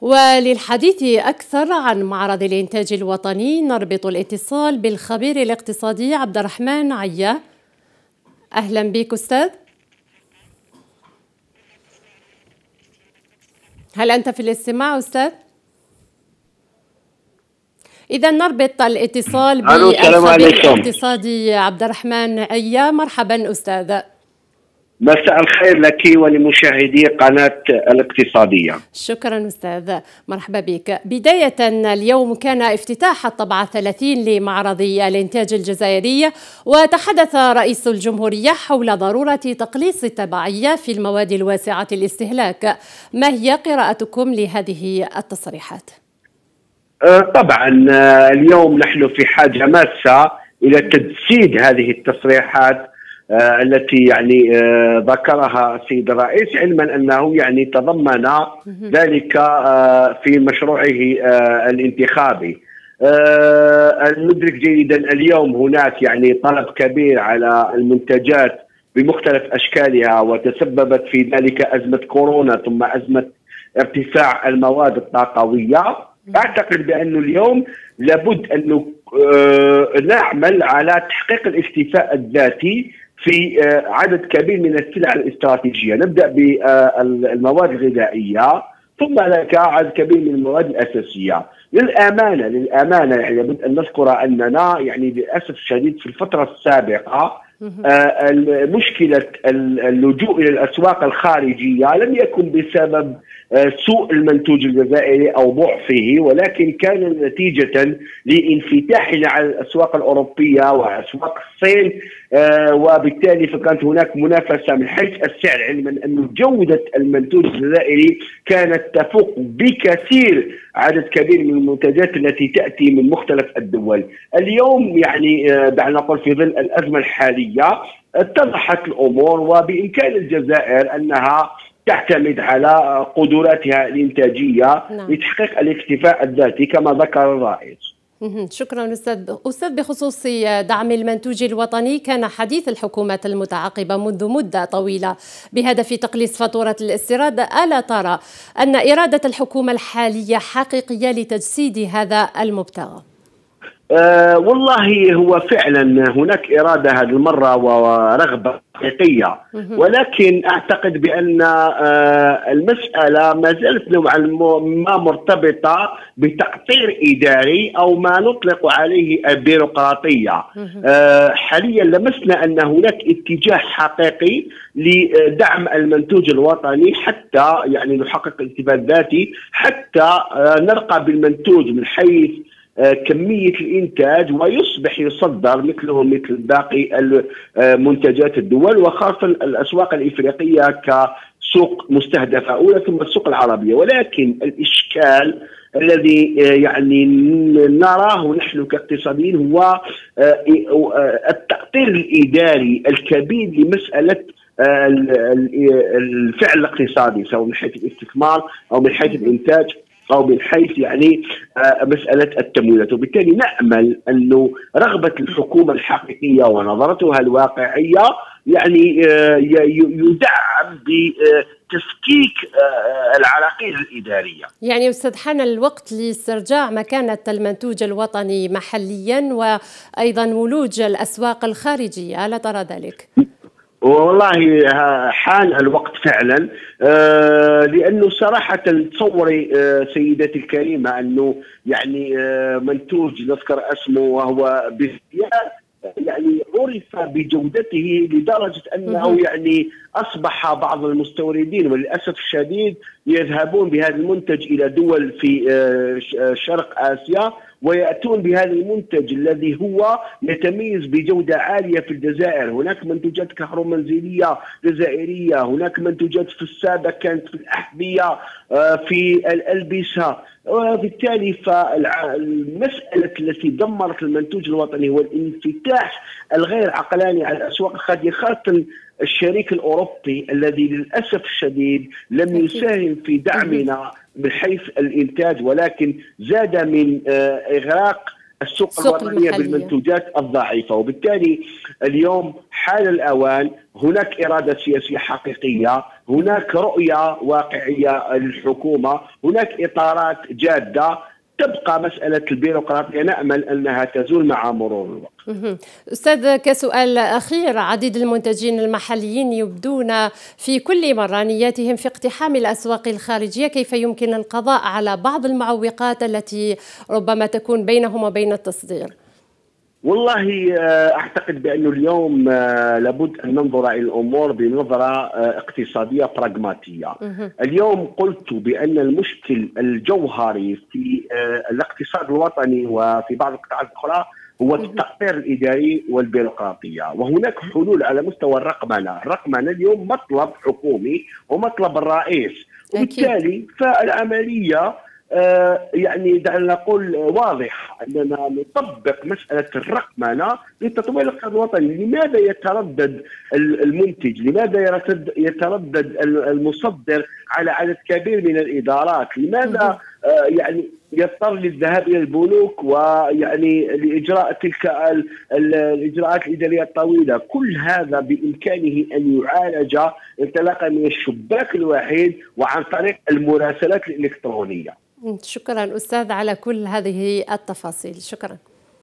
وللحديث أكثر عن معرض الإنتاج الوطني نربط الاتصال بالخبير الاقتصادي عبد الرحمن عيا. أهلا بك أستاذ، هل أنت في الاستماع أستاذ؟ إذا نربط الاتصال بالخبير الاقتصادي عبد الرحمن عيا. مرحبا أستاذ، مساء الخير لك ولمشاهدي قناة الاقتصادية. شكرا أستاذ، مرحبا بك. بداية اليوم كان افتتاح الطبعة الثلاثين لمعرض الإنتاج الجزائري، وتحدث رئيس الجمهورية حول ضرورة تقليص التبعية في المواد الواسعة الاستهلاك. ما هي قراءتكم لهذه التصريحات؟ طبعا اليوم نحن في حاجة ماسة إلى تجسيد هذه التصريحات التي ذكرها السيد الرئيس، علما انه تضمن ذلك في مشروعه الانتخابي. ندرك جيدا اليوم هناك طلب كبير على المنتجات بمختلف اشكالها، وتسببت في ذلك ازمة كورونا ثم ازمة ارتفاع المواد الطاقوية. اعتقد بانه اليوم لابد ان نعمل على تحقيق الاكتفاء الذاتي في عدد كبير من السلع الاستراتيجية. نبدأ بالمواد الغذائية، ثم لك عدد كبير من المواد الأساسية. للأمانة لابد أن نذكر أننا للأسف الشديد في الفترة السابقة مشكلة اللجوء إلى الأسواق الخارجية لم يكن بسبب سوء المنتوج الجزائري أو ضعفه، ولكن كان نتيجة لانفتاحنا على الأسواق الأوروبية وأسواق الصين، وبالتالي فكانت هناك منافسة من حيث السعر، علما أن جودة المنتوج الجزائري كانت تفوق بكثير عدد كبير من المنتجات التي تأتي من مختلف الدول. اليوم دعنا نقول في ظل الأزمة الحالية اتضحت الأمور، وبإمكان الجزائر أنها تعتمد على قدراتها الإنتاجية لتحقيق الاكتفاء الذاتي كما ذكر الرئيس. شكرا أستاذ، بخصوص دعم المنتوج الوطني كان حديث الحكومات المتعاقبة منذ مدة طويلة بهدف تقليص فاتورة الاستيراد. ألا ترى أن إرادة الحكومة الحالية حقيقية لتجسيد هذا المبتغى؟ والله هو فعلا هناك إرادة هذه المرة ورغبة حقيقية، ولكن أعتقد بأن المسألة ما زالت نوعا ما مرتبطة بتقطير إداري أو ما نطلق عليه البيروقراطية. حاليا لمسنا أن هناك اتجاه حقيقي لدعم المنتوج الوطني حتى نحقق الاكتفاء الذاتي، حتى نرقى بالمنتوج من حيث كمية الإنتاج ويصبح يصدر مثله مثل باقي منتجات الدول، وخاصة الأسواق الإفريقية كسوق مستهدفة أولى ثم السوق العربية. ولكن الإشكال الذي نراه نحن كاقتصاديين هو التأطير الإداري الكبير لمسألة الفعل الاقتصادي، سواء من حيث الاستثمار أو من حيث الإنتاج أو من حيث مسألة التمويلات. وبالتالي نأمل أنه رغبة الحكومة الحقيقية ونظرتها الواقعية يدعم بتفكيك العراقيل الإدارية. أستاذ، حان الوقت لاسترجاع مكانة المنتوج الوطني محليا وأيضا ولوج الأسواق الخارجية، ألا ترى ذلك؟ والله حان الوقت فعلا، لانه صراحه تصوري سيدتي الكريمه انه منتوج نذكر اسمه وهو عرف بجودته لدرجه انه اصبح بعض المستوردين وللاسف الشديد يذهبون بهذا المنتج الى دول في شرق اسيا ويأتون بهذا المنتج الذي هو يتميز بجودة عالية في الجزائر. هناك منتوجات كهرومنزلية جزائرية، هناك منتوجات في السابق كانت في الأحذية، في الألبسة. وبالتالي فالمسألة التي دمرت المنتوج الوطني هو الانفتاح الغير عقلاني على الأسواق الخارجية، خاصة الشريك الأوروبي الذي للأسف الشديد لم يساهم في دعمنا من حيث الإنتاج، ولكن زاد من إغراق السوق الوطنية بالمنتوجات الضعيفة. وبالتالي اليوم حال الأوان هناك إرادة سياسية حقيقية، هناك رؤية واقعية للحكومة، هناك إطارات جادة. تبقى مسألة البيروقراطية نأمل أنها تزول مع مرور الوقت. أستاذ كسؤال أخير، عديد المنتجين المحليين يبدون في كل مرة نياتهم في اقتحام الأسواق الخارجية، كيف يمكن القضاء على بعض المعوقات التي ربما تكون بينهم وبين التصدير؟ والله أعتقد بأنه اليوم لابد أن ننظر إلى الأمور بنظرة اقتصادية براغماتية. اليوم قلت بأن المشكل الجوهري في الاقتصاد الوطني وفي بعض القطاعات الأخرى هو التقطير الإداري والبيروقراطية، وهناك حلول على مستوى الرقمنة. الرقمنة اليوم مطلب حكومي ومطلب الرئيس، وبالتالي فالعملية يعني دعنا نقول واضح أننا نطبق مسألة الرقمنة لتطوير الاقتصاد الوطني. لماذا يتردد المنتج؟ لماذا يتردد المصدر على عدد كبير من الإدارات؟ لماذا يعني يضطر للذهاب إلى البنوك ويعني لإجراء تلك الإجراءات الإدارية الطويلة؟ كل هذا بإمكانه أن يعالج انطلاقا من الشباك الوحيد وعن طريق المراسلات الإلكترونية. شكرا أستاذ على كل هذه التفاصيل، شكرا.